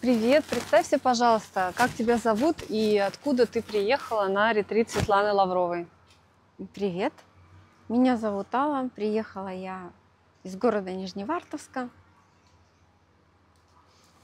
Привет, представься, пожалуйста, как тебя зовут и откуда ты приехала на ретрит Светланы Лавровой? Привет, меня зовут Алла, приехала я из города Нижневартовска.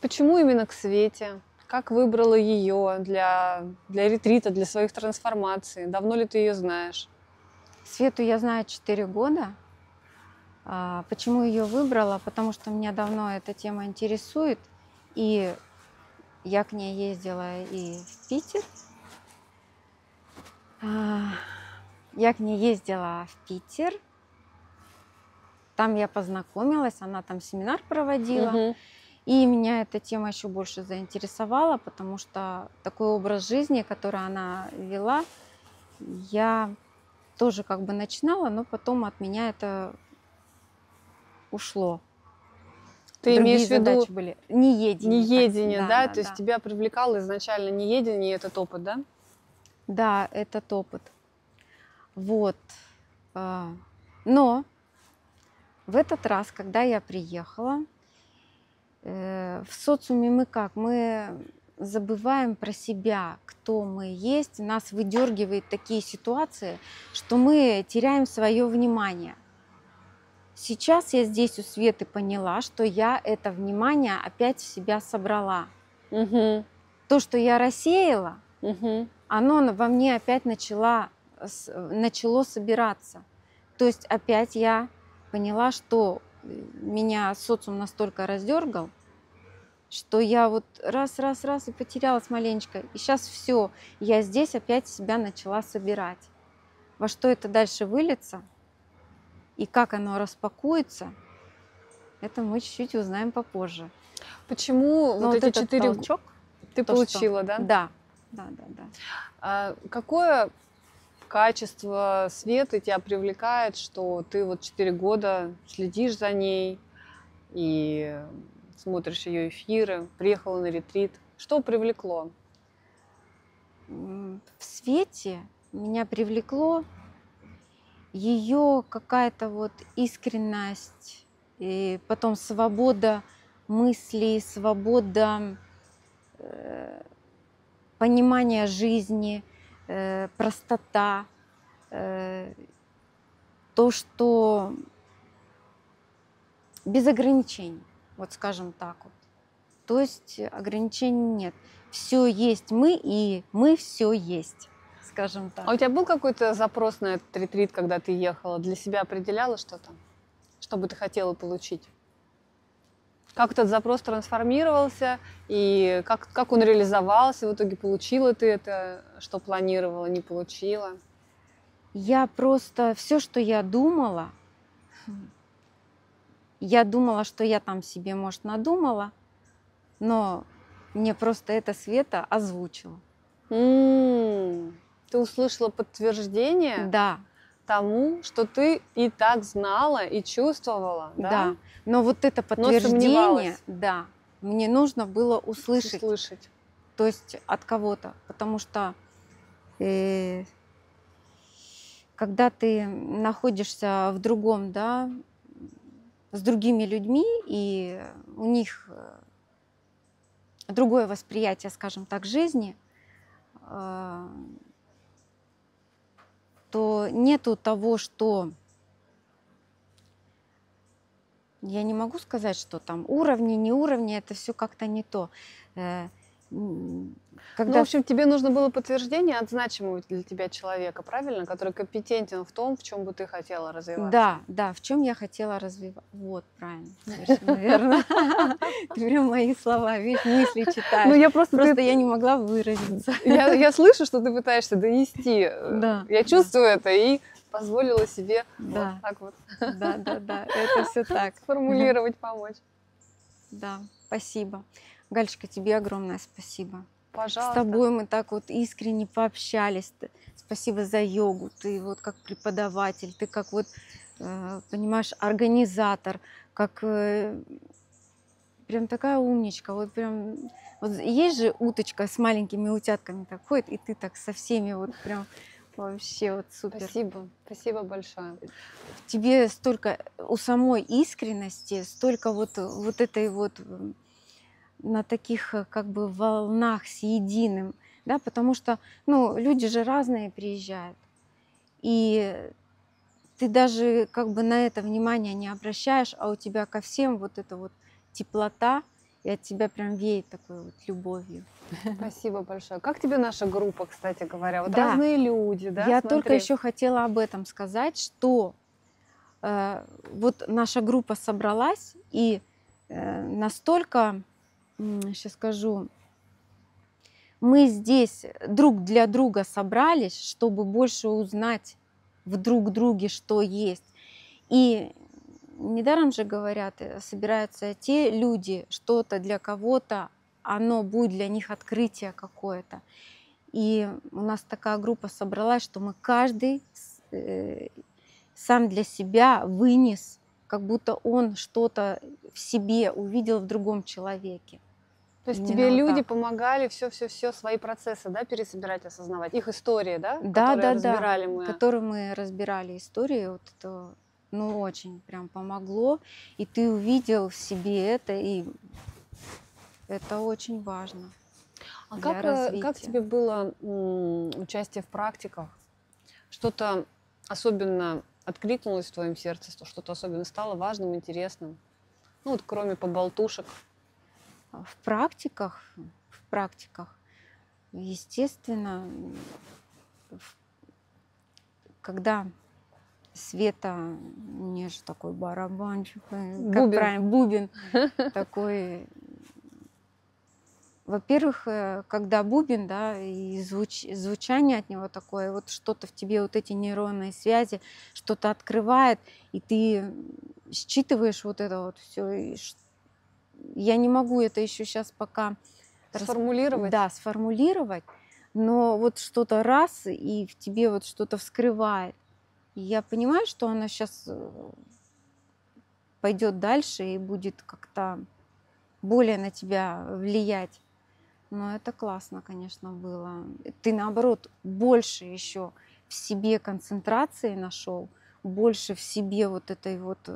Почему именно к Свете? Как выбрала ее для ретрита, для своих трансформаций? Давно ли ты ее знаешь? Свету я знаю 4 года. Почему ее выбрала? Потому что меня давно эта тема интересует. И я к ней ездила и в Питер. Там я познакомилась, она там семинар проводила. И меня эта тема еще больше заинтересовала, потому что такой образ жизни, который она вела, я тоже как бы начинала, но потом от меня это ушло. Ты имеешь в виду неедение? Неедение, да? То есть тебя привлекало изначально неедение, этот опыт, да? Да, этот опыт. Вот. Но в этот раз, когда я приехала, в социуме мы как? Мы забываем про себя, кто мы есть. Нас выдергивают такие ситуации, что мы теряем свое внимание. Сейчас я здесь у Светы поняла, что я это внимание опять в себя собрала. То, что я рассеяла, оно во мне опять начало собираться. То есть опять я поняла, что меня социум настолько раздергал, что я вот раз и потерялась маленечко. И сейчас все, я здесь опять себя начала собирать. Во что это дальше выльется? И как оно распакуется, это мы чуть-чуть узнаем попозже. Почему вот эти 4 толчок ты получила, да? Да. А какое качество Светы тебя привлекает, что ты вот 4 года следишь за ней и смотришь ее эфиры, приехала на ретрит? Что привлекло? В Свете меня привлекло ее какая-то вот искренность, и потом свобода мыслей, свобода понимания жизни, простота, то, что без ограничений, вот скажем так вот. То есть ограничений нет. Все есть мы, и мы все есть. Скажем так. А у тебя был какой-то запрос на этот ретрит, когда ты ехала? Для себя определяла что-то? Что бы ты хотела получить? Как этот запрос трансформировался? И как он реализовался? В итоге получила ты это, что планировала, не получила? Я просто... Все, что я думала, что я там себе, может, надумала, но мне просто это Света озвучила. Ты услышала подтверждение, да, тому, что ты и так знала, и чувствовала, да? Да, но вот это подтверждение, да, мне нужно было услышать. То есть от кого-то, потому что когда ты находишься в другом, да, с другими людьми, и у них другое восприятие, скажем так, жизни, то нету того, что я не могу сказать, что там уровни, не уровни, это все как-то не то. Когда... Ну, в общем, тебе нужно было подтверждение от значимого для тебя человека, правильно? Который компетентен в том, в чем бы ты хотела развиваться. Да, в чем я хотела развиваться. Вот, правильно, наверное. Ты прям мои слова, видишь, мысли читаешь. Ну, я просто я не могла выразиться. Я слышу, что ты пытаешься донести. Я чувствую это и позволила себе вот так вот. Да, это все так. Сформулировать, помочь. Да, спасибо. Галечка, тебе огромное спасибо. Пожалуйста. С тобой мы так вот искренне пообщались. Спасибо за йогу. Ты вот как преподаватель, ты как вот, понимаешь, организатор, как прям такая умничка. Вот прям вот есть же уточка с маленькими утятками так ходит, и ты так со всеми вот прям вообще вот супер. Спасибо, спасибо большое. Тебе столько у самой искренности, столько вот этой вот на таких как бы волнах с единым, да, потому что, ну, люди же разные приезжают, и ты даже как бы на это внимание не обращаешь, а у тебя ко всем вот эта вот теплота, и от тебя прям веет такой вот любовью. Спасибо большое. Как тебе наша группа, кстати говоря? Вот да. Разные люди, да? Я только еще хотела об этом сказать, что вот наша группа собралась, и настолько, сейчас скажу, мы здесь друг для друга собрались, чтобы больше узнать в друг друге, что есть. И недаром же говорят, собираются те люди, что-то для кого-то, оно будет для них открытие какое-то. И у нас такая группа собралась, что мы каждый сам для себя вынес, как будто он что-то в себе увидел в другом человеке. То есть тебе люди помогали все-все-все свои процессы, да, пересобирать, осознавать? Их истории, да? Да, да, да, которые мы разбирали истории, вот это... Ну, очень прям помогло, и ты увидел в себе это, и это очень важно. А как тебе было участие в практиках? Что-то особенно откликнулось в твоем сердце, что-то особенно стало важным, интересным? Ну, вот кроме поболтушек. В практиках, естественно, когда... Света, мне же такой барабанчик, бубен. Как правильно, бубен такой. Во-первых, когда бубен, да, и звучание от него такое, вот что-то в тебе, вот эти нейронные связи, что-то открывает, и ты считываешь вот это вот все. Я не могу это еще сейчас пока сформулировать. Да, сформулировать, но вот что-то раз, и в тебе вот что-то вскрывает. Я понимаю, что она сейчас пойдет дальше и будет как-то более на тебя влиять. Но это классно, конечно, было. Ты, наоборот, больше еще в себе концентрации нашел, больше в себе вот этой вот...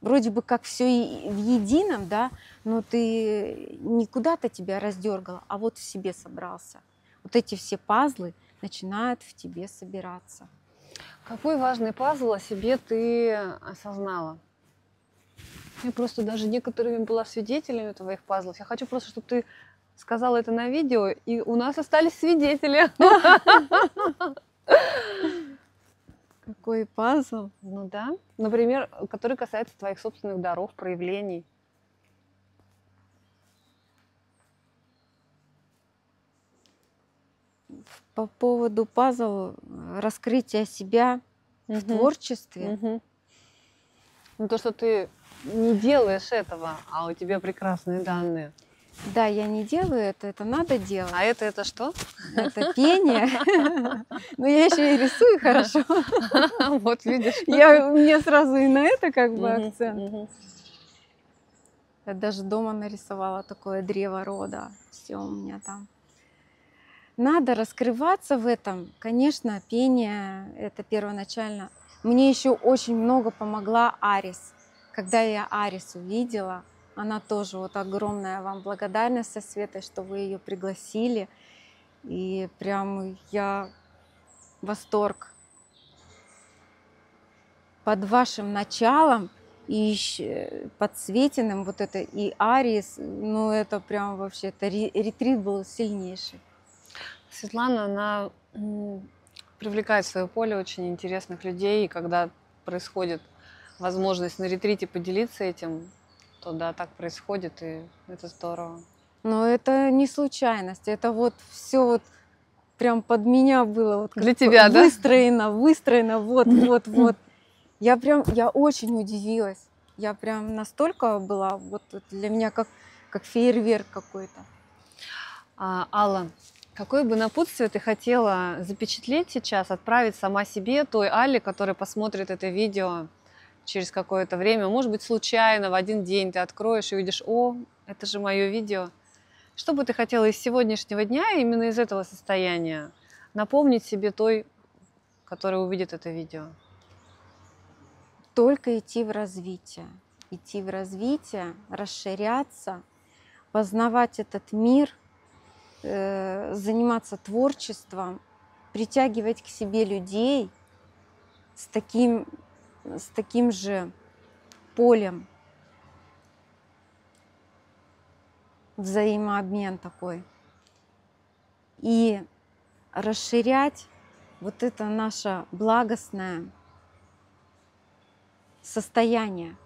Вроде бы как все в едином, да, но ты не куда-то тебя раздергала, а вот в себе собрался. Вот эти все пазлы начинают в тебе собираться. Какой важный пазл о себе ты осознала? Я просто даже некоторыми была свидетелями твоих пазлов. Я хочу просто, чтобы ты сказала это на видео, и у нас остались свидетели. Какой пазл? Ну да. Например, который касается твоих собственных даров, проявлений. По поводу пазла раскрытия себя в творчестве. Ну, то, что ты не делаешь этого, а у тебя прекрасные данные. Да, я не делаю это надо делать. А это что? Это пение. Но я еще и рисую хорошо. Вот, видишь. У меня сразу и на это как бы акцент. Я даже дома нарисовала такое древо рода. Все у меня там. Надо раскрываться в этом. Конечно, пение – это первоначально. Мне еще очень много помогла Арис. Когда я Арис увидела, она тоже, вот огромная вам благодарность со Светой, что вы ее пригласили. И прям я восторг. Под вашим началом и под Светиным вот это и Арис, ну это прям вообще, это ретрит был сильнейший. Светлана, она привлекает в свое поле очень интересных людей, и когда происходит возможность на ретрите поделиться этим, то да, так происходит, и это здорово. Но это не случайность, это вот все вот прям под меня было. Вот для тебя, да? Выстроено, выстроено, вот, вот, вот. Я очень удивилась, я прям настолько была, вот для меня как фейерверк какой-то. Алла. Какое бы напутствие ты хотела запечатлеть сейчас, отправить сама себе, той Алле, которая посмотрит это видео через какое-то время? Может быть, случайно в один день ты откроешь и увидишь, о, это же мое видео. Что бы ты хотела из сегодняшнего дня, именно из этого состояния, напомнить себе той, которая увидит это видео? Только идти в развитие, расширяться, познавать этот мир, заниматься творчеством, притягивать к себе людей с таким же полем. Взаимообмен такой. И расширять вот это наше благостное состояние.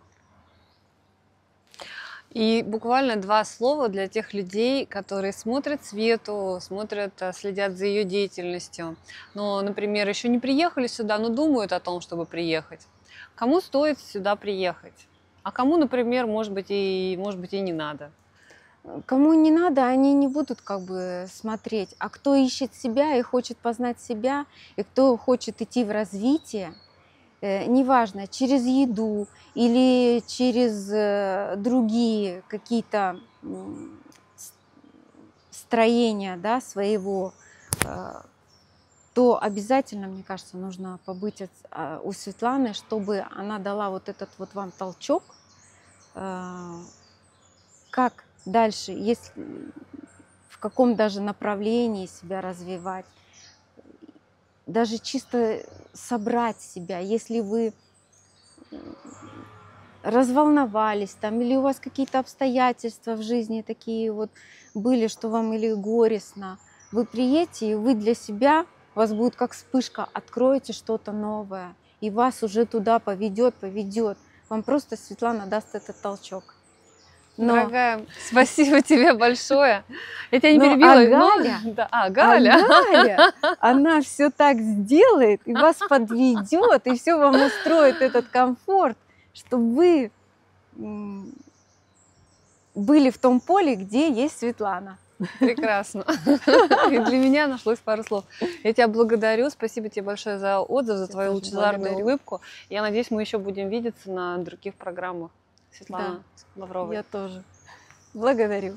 И буквально два слова для тех людей, которые смотрят Свету, следят за ее деятельностью. Но, например, еще не приехали сюда, но думают о том, чтобы приехать. Кому стоит сюда приехать? А кому, например, может быть, и не надо? Кому не надо, они не будут как бы смотреть. А кто ищет себя и хочет познать себя, и кто хочет идти в развитие, неважно, через еду или через другие какие-то строения, да, своего, то обязательно, мне кажется, нужно побыть у Светланы, чтобы она дала вот этот вот вам толчок, как дальше, если, в каком даже направлении себя развивать. Даже чисто собрать себя, если вы разволновались там, или у вас какие-то обстоятельства в жизни такие вот были, что вам или горестно, вы приедете, и вы для себя, у вас будет как вспышка, откроете что-то новое, и вас уже туда поведет. Вам просто Светлана даст этот толчок. Но... Дорогая, спасибо тебе большое. Я тебя не перебила. Галя, она все так сделает, и вас подведет, и все вам устроит этот комфорт, чтобы вы были в том поле, где есть Светлана. Прекрасно. И для меня нашлось пару слов. Я тебя благодарю. Спасибо тебе большое за отзыв, за твою лучезарную улыбку. Я надеюсь, мы еще будем видеться на других программах Светланы Лавровой. Я тоже. Благодарю.